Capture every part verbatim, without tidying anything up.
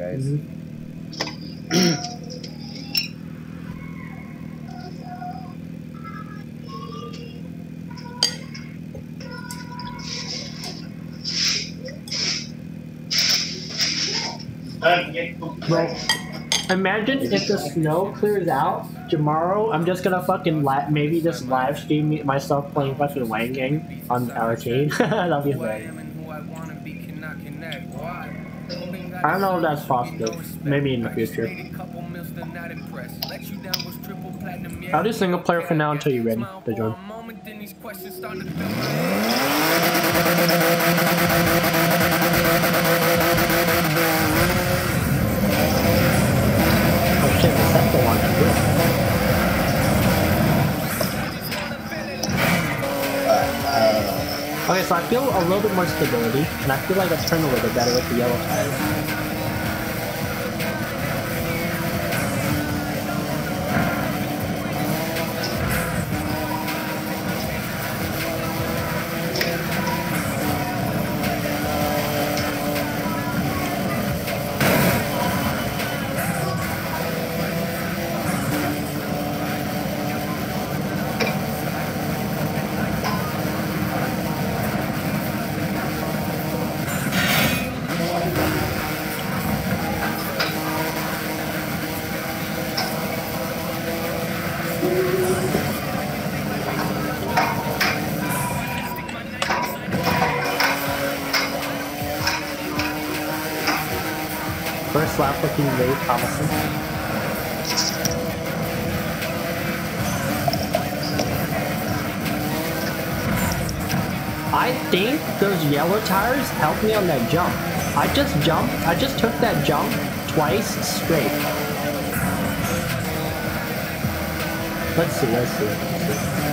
guys. Mm-hmm. Like, imagine if the snow clears out tomorrow. I'm just gonna fucking li maybe just live stream myself playing fucking Wang Gang on the arcade. That'll be hilarious. I don't know if that's possible. Maybe in the future. I'll do single player for now until you're ready to join. Shit, is that the one to do? Uh, okay, so I feel a little bit more stability, and I feel like I've turned a little bit better with the yellow tires. Looking very promising. I think those yellow tires helped me on that jump. I just jumped, I just took that jump twice straight. Let's see, let's see, let's see.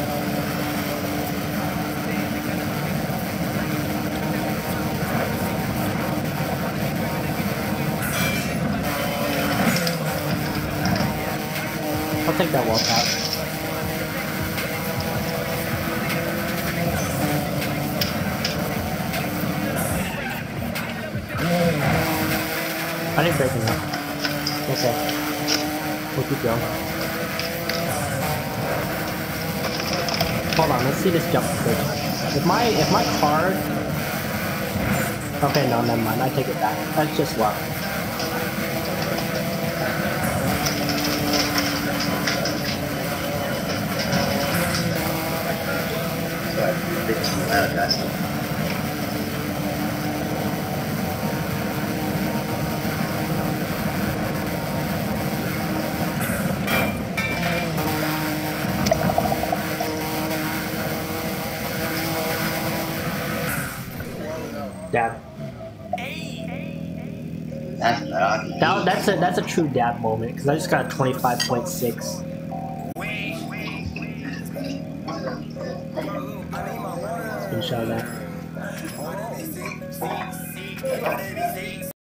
I'll take that walk out. I didn't break enough. Okay. We'll keep going. Hold on, let's see this jump first. If my if my card. Okay, no, never mind. I take it back. That's just luck. Out, guys. Dab. That's not that, that's a that's a true dab moment because I just got a twenty-five point six. Inshallah.